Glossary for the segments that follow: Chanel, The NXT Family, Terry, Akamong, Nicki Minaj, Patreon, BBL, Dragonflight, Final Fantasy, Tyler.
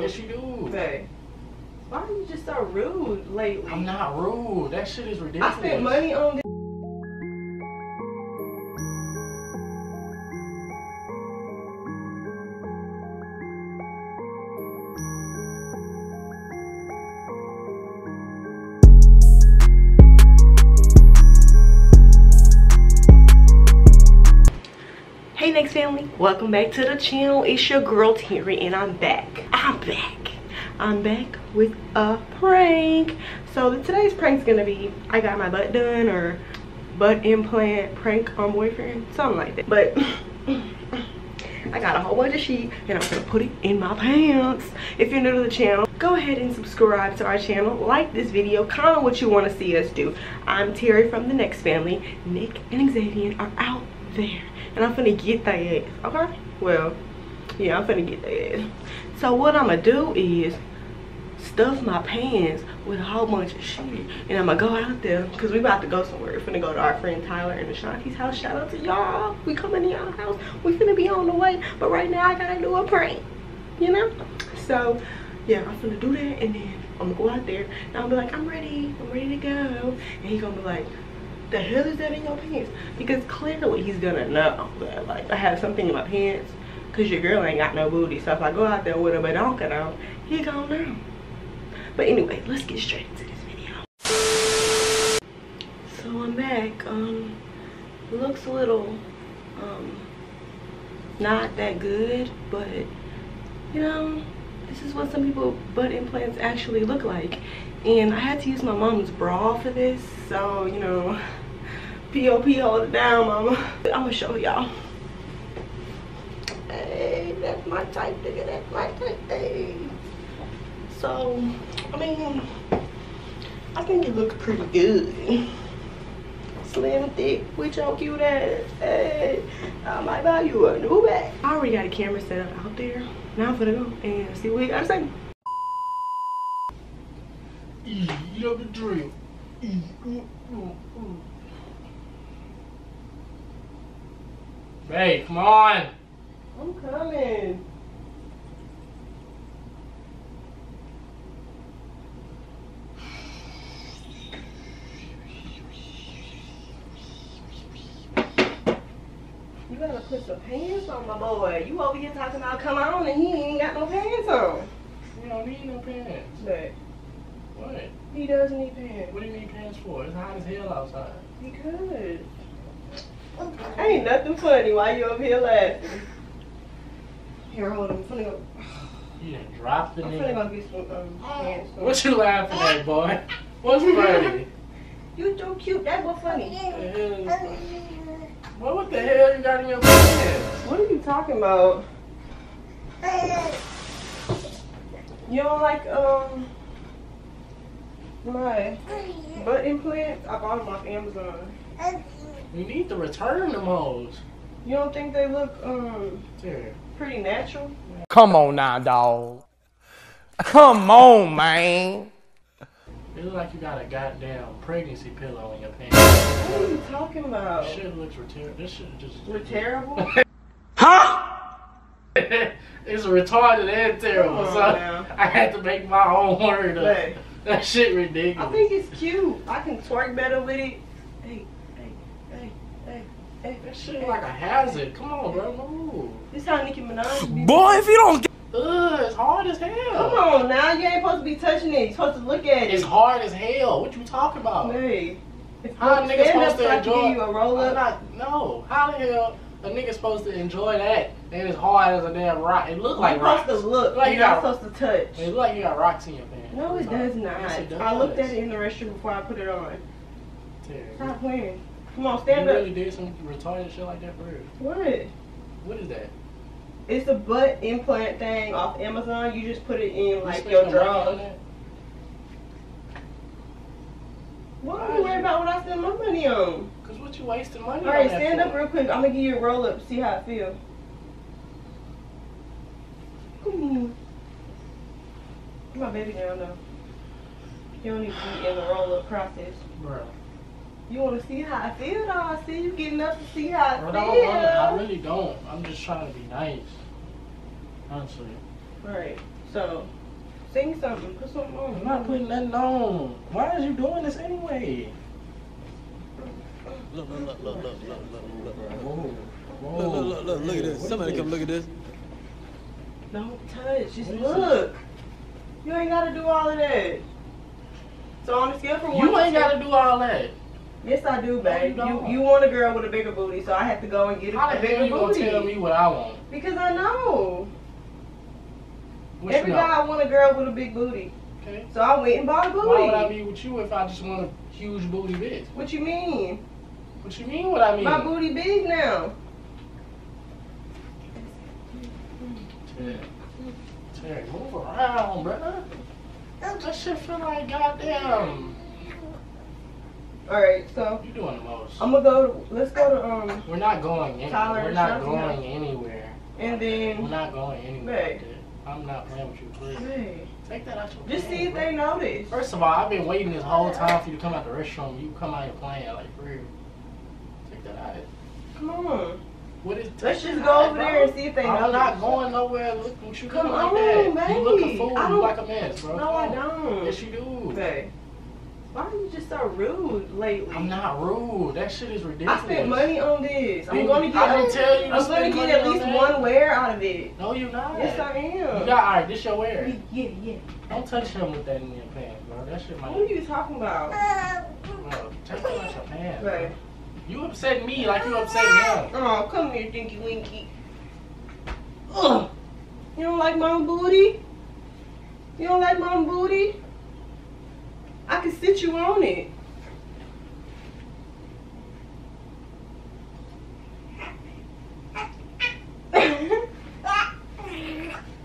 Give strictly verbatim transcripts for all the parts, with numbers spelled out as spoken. Yes, you do. Babe, why are you just so rude lately? I'm not rude. That shit is ridiculous. I spent money on this. Hey Next family, welcome back to the channel. It's your girl Terry and I'm back. I'm back. I'm back with a prank. So the, today's prank's gonna be I got my butt done or butt implant prank on boyfriend, something like that. But I got a whole bunch of sheet and I'm gonna put it in my pants. If you're new to the channel, go ahead and subscribe to our channel, like this video, comment what you want to see us do. I'm Terry from the Next family. Nick and Xavier are out there. And I'm finna get their ass, okay? Well, yeah, I'm finna get their ass. So what I'ma do is stuff my pants with a whole bunch of shit. And I'ma go out there, because we about to go somewhere. We're finna go to our friend Tyler and Ashanti's house. Shout out to y'all. We coming to y'all house. We finna be on the way. But right now, I gotta do a prank, you know? So, yeah, I'm finna do that. And then I'ma go out there. And I'll be like, I'm ready. I'm ready to go. And he gonna be like, the hell is that in your pants? Because clearly he's gonna know that like I have something in my pants because your girl ain't got no booty. So if I go out there with a badonka on, he gonna know. But anyway, let's get straight into this video. So I'm back. Um looks a little um not that good, but you know, this is what some people butt implants actually look like. And I had to use my mom's bra for this, so you know, P O P hold it down, mama. I'm gonna show y'all. Hey, that's my type, nigga. That's my type. Hey. So, I mean, I think it looks pretty good. Slim, thick, with your cute ass. Hey, I might buy you a new bag. I already got a camera set up out there. Now I'm gonna go and see what I'm saying. Easy, you know the drill. Easy. Mm, mm, mm. Hey, come on. I'm coming. You gotta put some pants on, my boy. You over here talking about come on and he ain't got no pants on. You don't need no pants. But what? He does need pants. What do you need pants for? It's hot as hell outside. He could. Ain't nothing funny while you up here laughing. Here, hold on. I'm finna go. You done dropped the nigga. I'm finna go get some um, pants. What you laughing at, boy? What's funny? You too cute. That was funny. Well, what the hell you got in your pants? What are you talking about? You don't like, um... my butt implants? I bought them off Amazon. You need to return them hoes. You don't think they look um Terry. Pretty natural? Come on now, dog. Come on, man. It looks like you got a goddamn pregnancy pillow in your pants. What are you talking about? This shit looks retarded. This shit just looks terrible. Huh? It's retarded and terrible. So now. I had to make my own word up. Hey. That shit ridiculous. I think it's cute. I can twerk better with it. Hey, hey, hey, hey, hey. That shit hey, like a hazard. Come on, bro, move. This how Nicki Minaj be. Boy, if you don't get. Ugh, it's hard as hell. Come on now, you ain't supposed to be touching it. You're supposed to look at it. It's hard as hell. What you talking about? Hey. How a nigga supposed to enjoy? Give you a roll up? Not, no. How the hell a nigga supposed to enjoy that? And it's hard as a damn rock. It look like rocks. You're supposed to look. Like you're not supposed to touch. It look like you got rocks in your pants. No, it does not. Yes, it does. I looked at it in the restroom before I put it on. Terry. Stop playing. Come on, stand up. You really did some retarded shit like that for real. What? What is that? It's a butt implant thing off Amazon. You just put it in like your drawers. Why are you worried about what I spend my money on? Cause what you wasting money on? All right, stand up real quick. I'm gonna give you a roll up. See how it feels. My baby down though. You don't need to be in the roll-up process. Bro. You want to see how I feel though? I see you getting up to see how I Bro, feel. Don't, I really don't. I'm just trying to be nice. Honestly. Right. So, sing something. Put something on. I'm not putting nothing on. Why is you doing this anyway? Look, look, look, look, look, look, look, look. Look, look, look, look, look at this. Somebody come look at this. Don't touch. Just look. You ain't got to do all of that. So on the scale from one to ten. You ain't got to do all that. Yes, I do, babe. No, you, you, you want a girl with a bigger booty, so I have to go and get a, how a bigger booty. How the hell you gonna tell me what I want? Because I know. What Every guy know? I want a girl with a big booty. Okay. So I went and bought a booty. Why would I be with you if I just want a huge booty bitch? What you mean? What you mean what I mean? My booty big now. Yeah. Terry, move around, brother. That just shit feel like goddamn. All right, so you doing the most. I'm gonna go. Let's go to um. We're not going anywhere. Tyler, We're not going out. anywhere. And then we're not going anywhere. Babe. I'm not playing with you, please. Babe. Take that out your. Just plan, see if bro. they notice. First of all, I've been waiting this whole time for you to come out the restroom. You come out your plan like for real. Take that out. Come on. What is Let's just go over there and see if they know. I'm not going nowhere. Look what you come on, like that. Babe. You looking fool. You like a mess, bro. No, oh. I don't. Yes, you do. Babe. Why are you just so rude lately? I'm not rude. That shit is ridiculous. I spent money on this. I'm going to get. I didn't tell you. I'm going to get at least one wear out of it. No, you're not. Yes, I am. You got all right. This your wear. Yeah, yeah. Don't touch him with that in your pants, bro. That shit might. What are you talking about? Bro, take that out your pants, bro. You upset me like you upset him. Oh, come here, Dinky Winky. Ugh. You don't like my booty? You don't like my booty? I can sit you on it.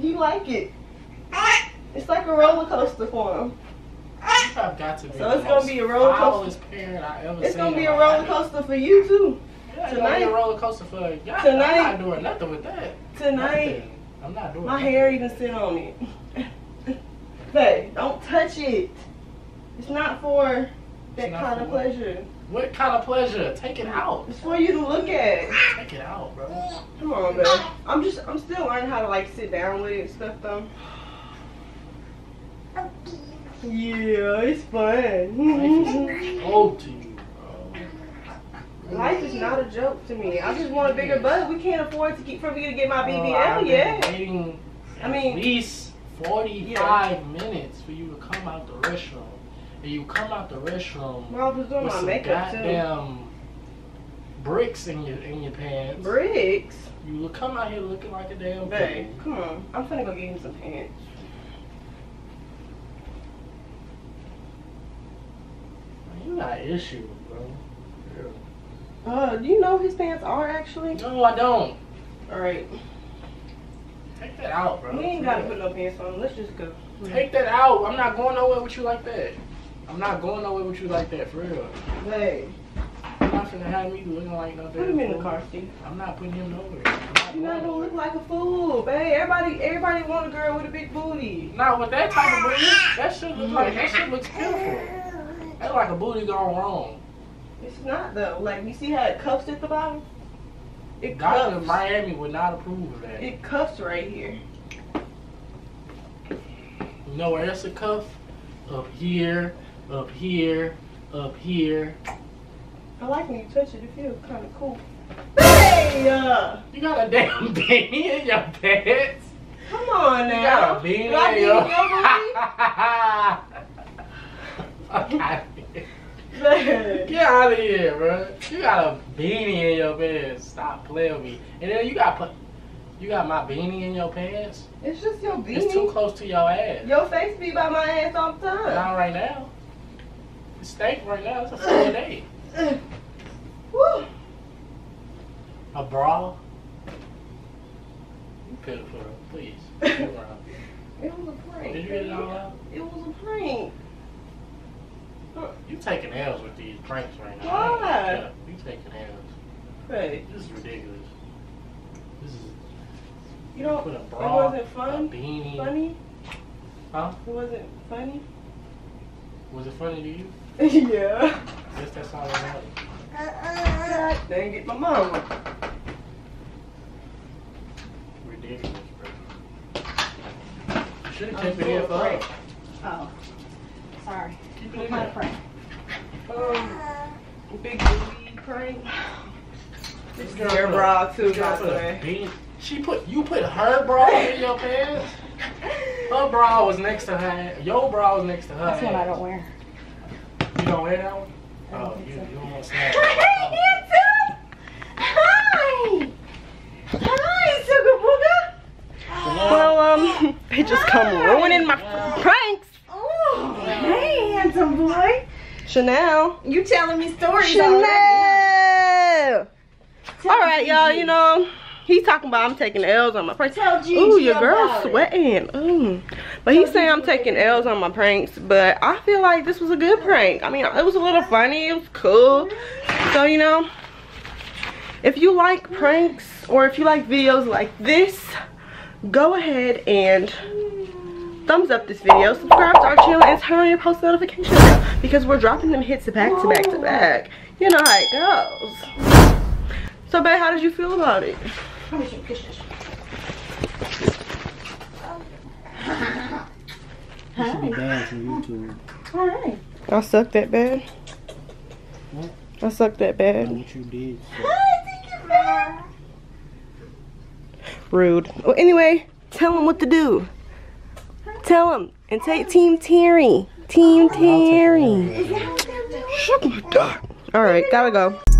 You like it. It's like a roller coaster for him. I've got to be so it's gonna be a roller coaster. It's gonna be a roller coaster for you too. Yeah, tonight be a roller coaster for y'all. Tonight, I'm not doing nothing with that. Tonight, nothing. I'm not doing. My nothing. hair even sit on it. Hey, don't touch it. It's not for that not kind for of pleasure. What? What kind of pleasure? Take it out. It's for you to look at. Take it out, bro. Come on, babe. I'm just, I'm still learning how to like sit down with it and stuff though. Yeah, it's fun. Life is a joke to you, bro. Life is not a joke to me. I just want a bigger butt. We can't afford to keep for me to get my B B L uh, yet. Waiting I mean, at least forty-five yeah. minutes for you to come out the restroom. And you come out the restroom well, I was doing with my some makeup goddamn too. bricks in your in your pants. Bricks. You look come out here looking like a damn babe. Baby. Come on, I'm finna go get you some pants. You got an issue, bro. Yeah. Uh, do you know his pants are actually? No, I don't. All right. Take that out, bro. We ain't gotta put no pants on. Let's just go. Take that out. I'm not going nowhere with you like that. I'm not going nowhere with you like that, for real. Hey. You're not finna have me looking like no damn fool. Put him in the car seat. I'm not putting him nowhere. You're not gonna look like a fool, babe. Everybody, everybody want a girl with a big booty. Not with that type of booty. That shit looks like that shit looks beautiful. That's like a booty gone wrong. It's not though. Like you see how it cuffs at the bottom? It Doctor cuffs. Miami would not approve of that. It cuffs right here. You know where else it cuff? Up here, up here, up here. I like when you touch it. It feels kind of cool. Hey! Uh, you got a damn baby in your pants. Come on now. You got a baby in your pants. Get out of here, bro. You got a beanie in your pants. Stop playing with me. And then you got you got my beanie in your pants. It's just your beanie. It's too close to your ass. Your face be by my ass all the time. Not right now. It stinks right now. It's a full day. Woo. A bra. You pitiful, please. It was a prank. Did you get it all out? It was a prank. You taking L's with these pranks right now. Why? You taking L's. Hey. This is ridiculous. This is. You don't. Put a bra, it wasn't fun. A beanie. Funny. Huh? It wasn't funny. Was it funny to you? Yeah. I guess that's all that matters. God dang it, my mama. Ridiculous, bro. You Should have taken it off. Oh, sorry. What kind of prank? Um, big booty prank. This girl your bra too, by the way. She put you put her bra in your pants. Her bra was next to her. Your bra was next to her. That's one I don't wear. You don't wear that one? Oh, you, so. you don't want to snap. Hi, Hi. Hi, sugar booger. Well, um, they just Hi. come ruining my wow. pranks. Oh, hey, handsome boy. Chanel. You telling me stories. Chanel. Already. All right, y'all, you know. He's talking about I'm taking L's on my pranks. Ooh, your girl's sweating. Ooh. But he's saying I'm taking L's on my pranks. But I feel like this was a good prank. I mean, it was a little funny. It was cool. So, you know, if you like pranks or if you like videos like this, go ahead and thumbs up this video. Subscribe to our channel and turn on your post notifications because we're dropping them hits back to back to back. You know how it goes. So, babe, how did you feel about it? Alright. I sucked that bad. What? I sucked that bad. I think you did. I think you're bad. Rude. Well, anyway, tell him what to do. Tell him and take Team Terry. Team Terry. Shut my dog. Alright, gotta go.